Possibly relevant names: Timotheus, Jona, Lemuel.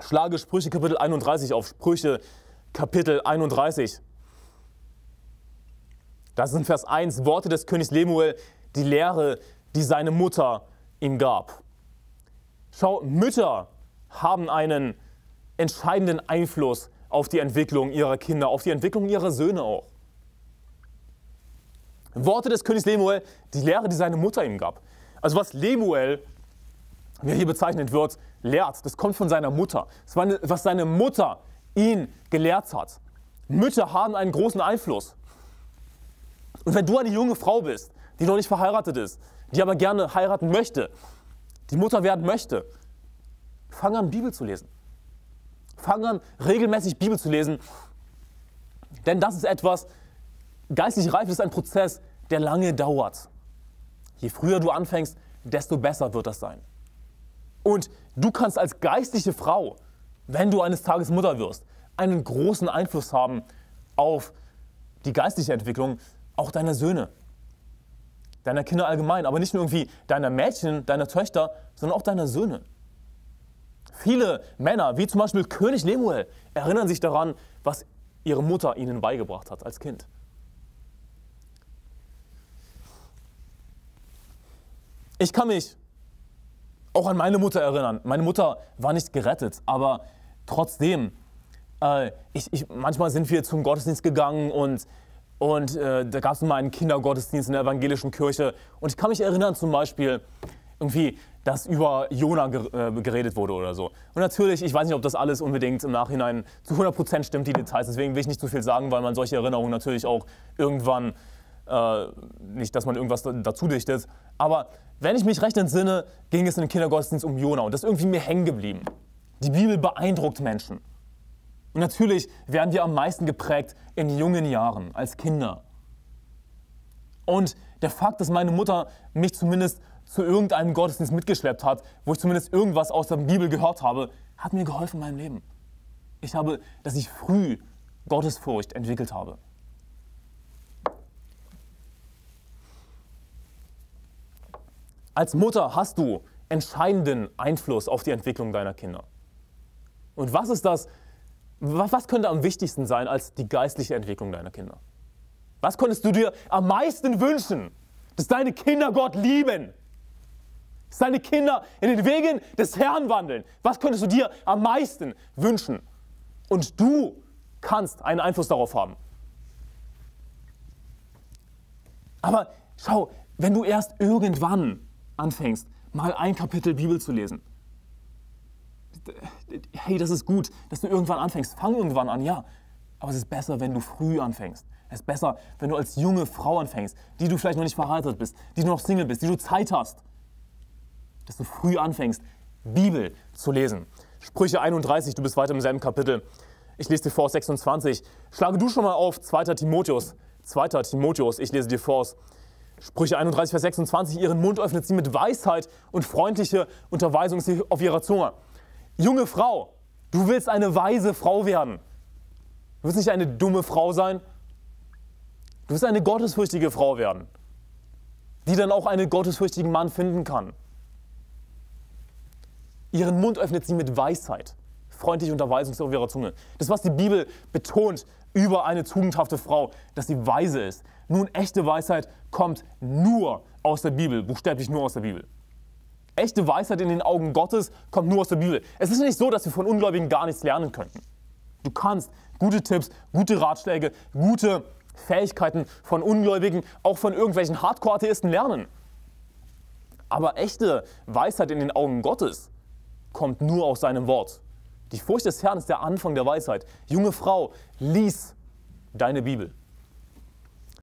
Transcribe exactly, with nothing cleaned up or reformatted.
Schlage Sprüche Kapitel einunddreißig auf, Sprüche Kapitel einunddreißig. Das sind Vers eins, Worte des Königs Lemuel, die Lehre, die seine Mutter ihm gab. Schau, Mütter haben einen entscheidenden Einfluss auf die Entwicklung ihrer Kinder, auf die Entwicklung ihrer Söhne auch. Worte des Königs Lemuel, die Lehre, die seine Mutter ihm gab. Also was Lemuel, wie er hier bezeichnet wird, lehrt, das kommt von seiner Mutter. Das war, was seine Mutter ihn gelehrt hat. Mütter haben einen großen Einfluss. Und wenn du eine junge Frau bist, die noch nicht verheiratet ist, die aber gerne heiraten möchte, die Mutter werden möchte, fang an, Bibel zu lesen. Fang an, regelmäßig Bibel zu lesen, denn das ist etwas, geistliche Reife ist ein Prozess, der lange dauert. Je früher du anfängst, desto besser wird das sein. Und du kannst als geistliche Frau, wenn du eines Tages Mutter wirst, einen großen Einfluss haben auf die geistliche Entwicklung auch deiner Söhne, deiner Kinder allgemein, aber nicht nur irgendwie deiner Mädchen, deiner Töchter, sondern auch deiner Söhne. Viele Männer, wie zum Beispiel König Lemuel, erinnern sich daran, was ihre Mutter ihnen beigebracht hat als Kind. Ich kann mich auch an meine Mutter erinnern. Meine Mutter war nicht gerettet, aber trotzdem, äh, ich, ich, manchmal sind wir zum Gottesdienst gegangen und, und äh, da gab es mal einen Kindergottesdienst in der evangelischen Kirche. Und ich kann mich erinnern zum Beispiel, irgendwie, dass über Jona geredet wurde oder so. Und natürlich, ich weiß nicht, ob das alles unbedingt im Nachhinein zu hundert Prozent stimmt, die Details. Deswegen will ich nicht zu viel sagen, weil man solche Erinnerungen natürlich auch irgendwann, äh, nicht, dass man irgendwas dazu dichtet. Aber wenn ich mich recht entsinne, ging es in den Kindergottesdienst um Jona. Und das ist irgendwie mir hängen geblieben. Die Bibel beeindruckt Menschen. Und natürlich werden wir am meisten geprägt in jungen Jahren, als Kinder. Und der Fakt, dass meine Mutter mich zumindest zu irgendeinem Gottesdienst mitgeschleppt hat, wo ich zumindest irgendwas aus der Bibel gehört habe, hat mir geholfen in meinem Leben. Ich habe, dass ich früh Gottesfurcht entwickelt habe. Als Mutter hast du entscheidenden Einfluss auf die Entwicklung deiner Kinder. Und was ist das, was könnte am wichtigsten sein als die geistliche Entwicklung deiner Kinder? Was konntest du dir am meisten wünschen? Dass deine Kinder Gott lieben. Dass deine Kinder in den Wegen des Herrn wandeln. Was könntest du dir am meisten wünschen? Und du kannst einen Einfluss darauf haben. Aber schau, wenn du erst irgendwann anfängst, mal ein Kapitel Bibel zu lesen. Hey, das ist gut, dass du irgendwann anfängst. Fang irgendwann an, ja. Aber es ist besser, wenn du früh anfängst. Es ist besser, wenn du als junge Frau anfängst, die du vielleicht noch nicht verheiratet bist, die du noch Single bist, die du Zeit hast, dass du früh anfängst, Bibel zu lesen. Sprüche einunddreißig, du bist weiter im selben Kapitel. Ich lese dir vor aus sechsundzwanzig. Schlage du schon mal auf zweiter Timotheus. zweiter Timotheus, ich lese dir vor aus Sprüche einunddreißig, Vers sechsundzwanzig. Ihren Mund öffnet sie mit Weisheit und freundliche Unterweisung ist auf ihrer Zunge. Junge Frau, du willst eine weise Frau werden. Du willst nicht eine dumme Frau sein. Du wirst eine gottesfürchtige Frau werden, die dann auch einen gottesfürchtigen Mann finden kann. Ihren Mund öffnet sie mit Weisheit, freundlich Unterweisung auf ihrer Zunge. Das, was die Bibel betont über eine tugendhafte Frau, dass sie weise ist. Nun, echte Weisheit kommt nur aus der Bibel, buchstäblich nur aus der Bibel. Echte Weisheit in den Augen Gottes kommt nur aus der Bibel. Es ist nicht so, dass wir von Ungläubigen gar nichts lernen könnten. Du kannst gute Tipps, gute Ratschläge, gute Fähigkeiten von Ungläubigen, auch von irgendwelchen Hardcore-Atheisten lernen. Aber echte Weisheit in den Augen Gottes kommt nur aus seinem Wort. Die Furcht des Herrn ist der Anfang der Weisheit. Junge Frau, lies deine Bibel.